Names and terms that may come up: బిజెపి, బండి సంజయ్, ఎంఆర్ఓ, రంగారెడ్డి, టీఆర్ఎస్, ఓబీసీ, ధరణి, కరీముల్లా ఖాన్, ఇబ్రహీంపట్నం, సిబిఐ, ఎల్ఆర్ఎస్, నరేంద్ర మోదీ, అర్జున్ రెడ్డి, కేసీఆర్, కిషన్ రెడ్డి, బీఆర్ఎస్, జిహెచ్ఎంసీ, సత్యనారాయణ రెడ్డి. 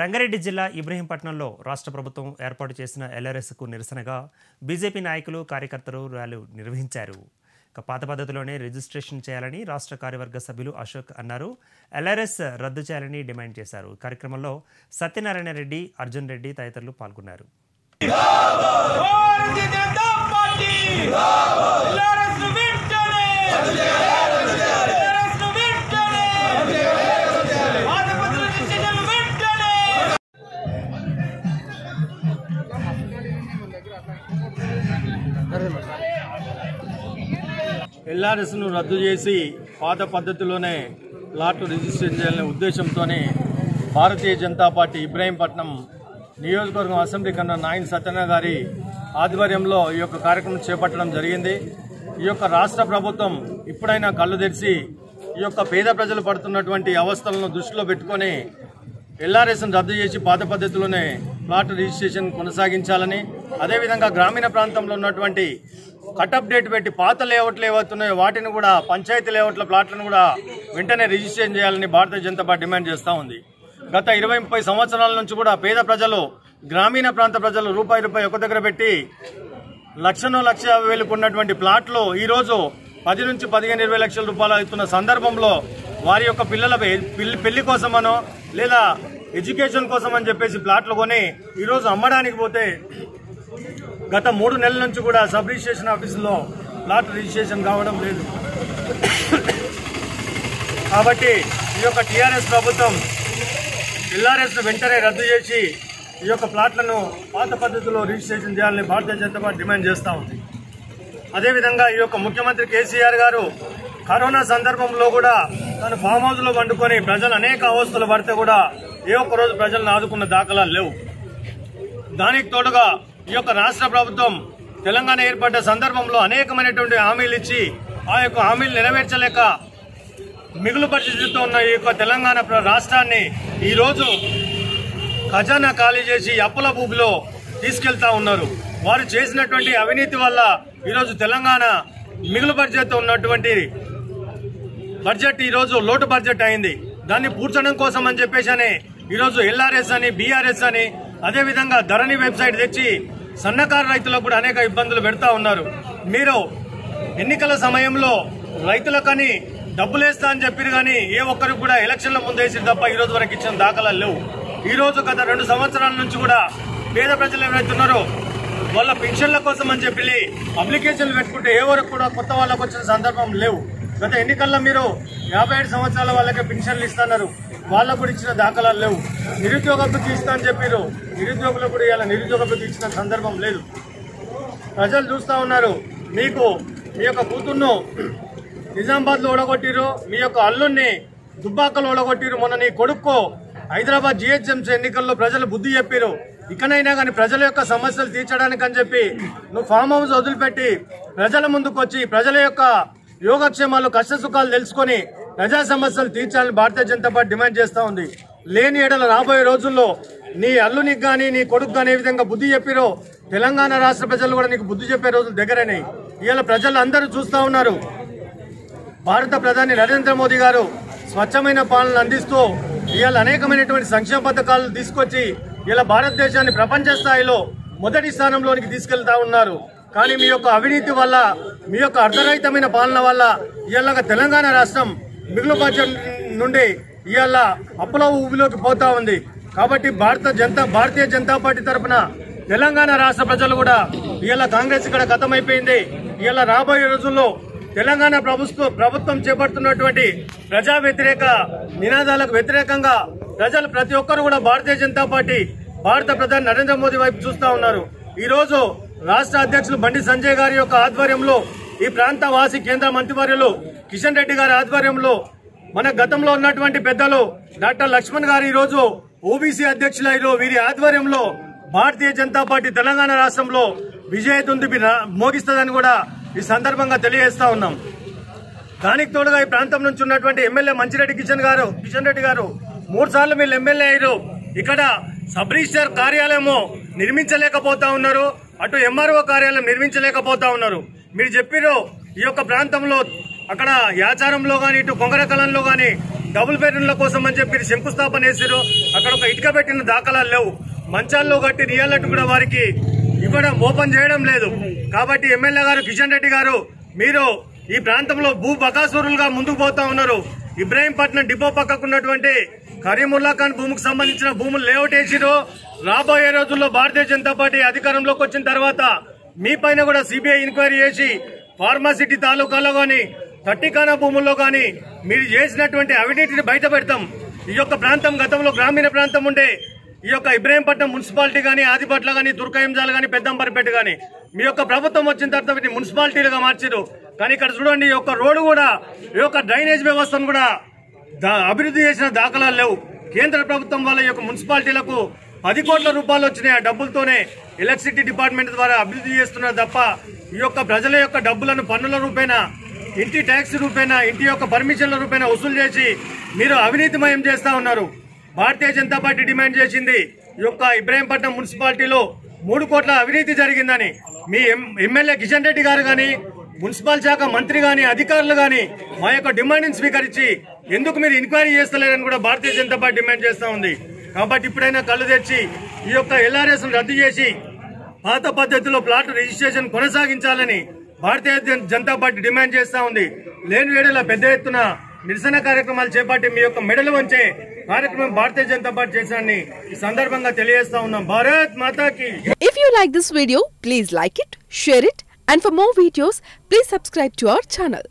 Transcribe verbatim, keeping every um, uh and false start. రంగారెడ్డి జిల్లా ఇబ్రహీంపట్నంలో రాష్ట్ర ప్రభుత్వం ఏర్పాటు చేసిన ఎల్ఆర్ఎస్కు నిరసనగా బీజేపీ నాయకులు కార్యకర్తలు ర్యాలీ నిర్వహించారు. పాత పద్ధతిలోనే రిజిస్ట్రేషన్ చేయాలని రాష్ట్ర కార్యవర్గ సభ్యులు అశోక్ అన్నారు. ఎల్ఆర్ఎస్ రద్దు చేయాలని డిమాండ్ చేశారు. కార్యక్రమంలో సత్యనారాయణ రెడ్డి, అర్జున్ రెడ్డి తదితరులు పాల్గొన్నారు. ఎల్ఆర్ఎస్ను రద్దు చేసి పాత పద్ధతిలోనే ప్లాట్లు రిజిస్టర్ చేయాలనే ఉద్దేశంతోనే భారతీయ జనతా పార్టీ ఇబ్రహీంపట్నం నియోజకవర్గం అసెంబ్లీ కన్నా నాయన్ సత్యనారాయణ గారి ఆధ్వర్యంలో ఈ యొక్క కార్యక్రమం చేపట్టడం జరిగింది. ఈ యొక్క రాష్ట్ర ప్రభుత్వం ఇప్పుడైనా కళ్ళు తెరిచి ఈ యొక్క పేద ప్రజలు పడుతున్నటువంటి అవస్థలను దృష్టిలో పెట్టుకొని ఎల్ఆర్ఎస్ను రద్దు చేసి పాత పద్ధతిలోనే ప్లాట్ రిజిస్ట్రేషన్ కొనసాగించాలని, అదేవిధంగా గ్రామీణ ప్రాంతంలో ఉన్నటువంటి కట్ అప్డేట్ పెట్టి పాత లేఅవుట్లు ఏవవుతున్నాయో వాటిని కూడా పంచాయతీ లేఅవుట్ల ప్లాట్లను కూడా వెంటనే రిజిస్ట్రేషన్ చేయాలని భారతీయ జనతా పార్టీ డిమాండ్ చేస్తూ ఉంది. గత ఇరవై ముప్పై సంవత్సరాల నుంచి కూడా పేద ప్రజలు, గ్రామీణ ప్రాంత ప్రజలు రూపాయి రూపాయి ఒక దగ్గర పెట్టి లక్షను లక్ష యాభై వేలకు ఉన్నటువంటి ప్లాట్లు ఈరోజు పది నుంచి పదిహేను ఇరవై లక్షల రూపాయలు అవుతున్న సందర్భంలో వారి యొక్క పిల్లల పెళ్లి కోసమనో లేదా ఎడ్యుకేషన్ కోసం అని చెప్పేసి ప్లాట్లు కొని ఈరోజు అమ్మడానికి పోతే గత మూడు నెలల నుంచి కూడా సబ్ రిజిస్ట్రేషన్ ఆఫీసులో ప్లాట్ రిజిస్ట్రేషన్ కావడం లేదు. కాబట్టి ఈ యొక్క టీఆర్ఎస్ ప్రభుత్వం ఎల్ఆర్ఎస్ను వెంటనే రద్దు చేసి ఈ యొక్క ప్లాట్లను పాత పద్ధతిలో రిజిస్ట్రేషన్ చేయాలని భారతీయ జనతా పార్టీ డిమాండ్ చేస్తూ ఉంది. అదేవిధంగా ఈ యొక్క ముఖ్యమంత్రి కేసీఆర్ గారు కరోనా సందర్భంలో కూడా తను ఫామ్ హౌస్లో వండుకొని ప్రజలు అనేక అవస్థలు పడితే కూడా ఏ ఒక్కరోజు ప్రజలను ఆదుకున్న దాఖలాలు లేవు. దానికి తోడుగా ఈ యొక్క రాష్ట్ర ప్రభుత్వం తెలంగాణ ఏర్పడ్డ సందర్భంలో అనేకమైనటువంటి హామీలు ఇచ్చి ఆ యొక్క హామీలు నెరవేర్చలేక మిగులు పరిస్థితితో ఉన్న ఈ యొక్క తెలంగాణ రాష్ట్రాన్ని ఈరోజు ఖజానా ఖాళీ చేసి అప్పుల భూమిలో తీసుకెళ్తా ఉన్నారు. వారు చేసినటువంటి అవినీతి వల్ల ఈరోజు తెలంగాణ మిగులు బడ్జెట్ ఉన్నటువంటి బడ్జెట్ ఈరోజు లోటు బడ్జెట్ అయింది. దాన్ని పూడ్చడం కోసం అని చెప్పేసి అని ఈరోజు ఎల్ఆర్ఎస్ అని, బీఆర్ఎస్ అని, అదేవిధంగా ధరణి వెబ్సైట్ తెచ్చి సన్నకారు రైతులకు కూడా అనేక ఇబ్బందులు పెడతా ఉన్నారు. మీరు ఎన్నికల సమయంలో రైతులకని డబ్బులు వేస్తా అని చెప్పారు కానీ ఏ ఒక్కరికి కూడా ఎలక్షన్ల ముందు వేసి తప్ప ఈరోజు వరకు ఇచ్చిన దాఖలాలు లేవు. ఈరోజు గత రెండు సంవత్సరాల నుంచి కూడా పేద ప్రజలు ఎవరైతే ఉన్నారో వాళ్ళ పెన్షన్ల కోసం అని చెప్పి అప్లికేషన్లు పెట్టుకుంటే ఏ వరకు కూడా కొత్త వాళ్ళకు వచ్చిన సందర్భం లేవు. గత ఎన్నికల్లో మీరు యాభై ఏడు సంవత్సరాల వాళ్ళకే పెన్షన్లు ఇస్తున్నారు, వాళ్ళకు కూడా ఇచ్చిన దాఖలాలు లేవు. నిరుద్యోగభృతి ఇస్తా అని చెప్పారు, నిరుద్యోగులకు కూడా ఇలా నిరుద్యోగభృతి ఇచ్చిన సందర్భం లేదు. ప్రజలు చూస్తూ ఉన్నారు. మీకు మీ యొక్క కూతుర్ను నిజామాబాద్లో ఓడగొట్టిరు, మీ యొక్క అల్లుడిని దుబ్బాకలో ఓడగొట్టిరు, మొన్న నీ కొడుకు హైదరాబాద్ జిహెచ్ఎంసీ ఎన్నికల్లో ప్రజలు బుద్ధి చెప్పారు. ఇకనైనా కానీ ప్రజల యొక్క సమస్యలు తీర్చడానికి అని చెప్పి నువ్వు ఫామ్ హౌస్ వదిలిపెట్టి ప్రజల ముందుకు వచ్చి ప్రజల యొక్క యోగక్షేమాలు, కష్టసుఖాలు తెలుసుకొని ప్రజా సమస్యలు తీర్చాలని భారతీయ జనతా పార్టీ డిమాండ్ చేస్తూ ఉంది. లేని ఏడల రాబోయే రోజుల్లో నీ అల్లునికి కానీ నీ కొడుకు కానీ ఏ విధంగా బుద్ధి చెప్పిరో తెలంగాణ రాష్ట్ర ప్రజలు కూడా నీకు బుద్ధి చెప్పే రోజులు దగ్గరనే. ఇవాళ ప్రజలు అందరూ చూస్తూ ఉన్నారు. భారత ప్రధాని నరేంద్ర మోదీ గారు స్వచ్ఛమైన పాలన అందిస్తూ ఇవాళ అనేకమైనటువంటి సంక్షేమ పథకాలు తీసుకొచ్చి ఇలా భారతదేశాన్ని ప్రపంచ స్థాయిలో మొదటి స్థానంలోనికి తీసుకెళ్తా ఉన్నారు. కానీ మీ యొక్క అవినీతి వల్ల, మీ యొక్క అర్ధరహితమైన పాలన వల్ల ఇవాళ తెలంగాణ రాష్ట్రం మిగులు బడ్జెట్ నుండి ఇవాళ అప్పుల ఊబిలోకి పోతా ఉంది. కాబట్టి భారత జనతా భారతీయ జనతా పార్టీ తరఫున తెలంగాణ రాష్ట్ర ప్రజలు కూడా ఇవాళ కాంగ్రెస్ ఇక్కడ గతమైపోయింది. ఇవాళ రాబోయే రోజుల్లో తెలంగాణ ప్రభుత్వం ప్రభుత్వం చేపడుతున్నటువంటి ప్రజా వ్యతిరేక నినాదాలకు వ్యతిరేకంగా ప్రజలు ప్రతి ఒక్కరు కూడా భారతీయ జనతా పార్టీ, భారత ప్రధాని నరేంద్ర మోదీ వైపు చూస్తూ ఉన్నారు. ఈరోజు రాష్ట్ర అధ్యక్షులు బండి సంజయ్ గారి యొక్క ఆధ్వర్యంలో, ఈ ప్రాంత వాసి కేంద్ర మంత్రివర్యులు కిషన్ రెడ్డి గారి ఆధ్వర్యంలో, మన గతంలో ఉన్నటువంటి పెద్దలు డాక్టర్ లక్ష్మణ్ గారు ఈరోజు ఓబీసీ అధ్యక్షులైన వీరి ఆధ్వర్యంలో భారతీయ జనతా పార్టీ తెలంగాణ రాష్ట్రంలో విజయదుందుబి మోగిస్తుందని కూడా ఈ సందర్భంగా తెలియజేస్తా ఉన్నాం. దానికి తోడుగా ఈ ప్రాంతం నుంచి ఉన్నటువంటి ఎమ్మెల్యే మంచిరెడ్డి కిషన్ గారు కిషన్ రెడ్డి గారు మూడు సార్లు మీరు ఎమ్మెల్యే అయ్యారు. ఇక్కడ సబ్ రిజిస్టర్ కార్యాలయము నిర్మించలేకపోతా ఉన్నారు, అటు ఎంఆర్ఓ కార్యాలయం నిర్మించలేకపోతా ఉన్నారు. మీరు చెప్పారు ఈ యొక్క ప్రాంతంలో అక్కడ యాచారంలో కానీ ఇటు కొంగరకలంలో కానీ డబుల్ బెడ్రూమ్ల కోసం అని చెప్పి శంకుస్థాపన చేశారు. అక్కడ ఒక ఇటుక పెట్టిన దాఖలాలు లేవు. మంచాల్లో కట్టి రియాలట్ కూడా వారికి ఇవ్వడం ఓపెన్ చేయడం లేదు. కాబట్టి ఎమ్మెల్యే గారు కిషన్ రెడ్డి గారు మీరు ఈ ప్రాంతంలో భూ బకాసురులుగా ముందుకు పోతా ఉన్నారు. ఇబ్రహీంపట్నం డిపో పక్కకున్నటువంటి కరీముల్లా ఖాన్ భూమికి సంబంధించిన భూములు లేఅవుట్ వేసిరు. రాబోయే రోజుల్లో భారతీయ జనతా పార్టీ అధికారంలోకి వచ్చిన తర్వాత మీ పైన కూడా సిబిఐ ఎంక్వైరీ చేసి ఫార్మాసిటీ తాలూకాలో గాని తట్టికానా భూముల్లో గాని మీరు చేసినటువంటి అవినీతిని బయట పెడతాం. ఈ యొక్క ప్రాంతం గతంలో గ్రామీణ ప్రాంతం ఉండే ఈ యొక్క ఇబ్రహీంపట్నం మున్సిపాలిటీ కానీ ఆదిపట్ల కానీ దుర్గాయంజాలు కానీ పెద్దంబరిపేట కానీ మీ యొక్క ప్రభుత్వం వచ్చిన తర్వాత వీటిని మున్సిపాలిటీలుగా మార్చారు. కానీ ఇక్కడ చూడండి ఈ యొక్క రోడ్డు కూడా ఈ యొక్క డ్రైనేజ్ వ్యవస్థను కూడా అభివృద్ధి చేసిన దాఖలాలు లేవు. కేంద్ర ప్రభుత్వం వాళ్ళ ఈ యొక్క మున్సిపాలిటీలకు పది కోట్ల రూపాయలు వచ్చినాయి. ఆ డబ్బులతోనే ఎలక్ట్రిసిటీ డిపార్ట్మెంట్ ద్వారా అభివృద్ధి చేస్తున్నారు తప్ప ఈ యొక్క ప్రజల యొక్క డబ్బులను పన్నుల రూపేనా ఇంటి ట్యాక్స్ రూపేనా ఇంటి యొక్క పర్మిషన్ల రూపేనా వసూలు చేసి మీరు అవినీతిమయం చేస్తా ఉన్నారు. భారతీయ జనతా పార్టీ డిమాండ్ చేసింది ఈ యొక్క ఇబ్రహీంపట్నం మున్సిపాలిటీలో మూడు కోట్ల అవినీతి జరిగిందని. మీ ఎమ్మెల్యే కిషన్ రెడ్డి గారు కానీ మున్సిపల్ శాఖ మంత్రి కానీ అధికారులు కానీ మా యొక్క డిమాండ్ని స్వీకరించి ఎందుకు మీరు ఎంక్వైరీ చేస్తలేరని కూడా భారతీయ జనతా పార్టీ డిమాండ్ చేస్తూ ఉంది. కాబట్టి ఇప్పుడైనా కళ్ళు తెచ్చి ఈ యొక్క ఎల్ఆర్ఎస్ రద్దు చేసి పాత పద్ధతిలో ప్లాట్ రిజిస్ట్రేషన్ కొనసాగించాలని భారతీయ జనతా పార్టీ డిమాండ్ చేస్తా ఉంది. లేని వేళలా పెద్ద ఎత్తున నిరసన కార్యక్రమాలు చేపట్టి మీ యొక్క మెడలు వంచే కార్యక్రమం భారతీయ జనతా పార్టీ చేశారని ఈ సందర్భంగా తెలియజేస్తా ఉన్నాం. భారత్ మాతాకి. If you like this video please like it, share it, and for more videos please subscribe to our channel.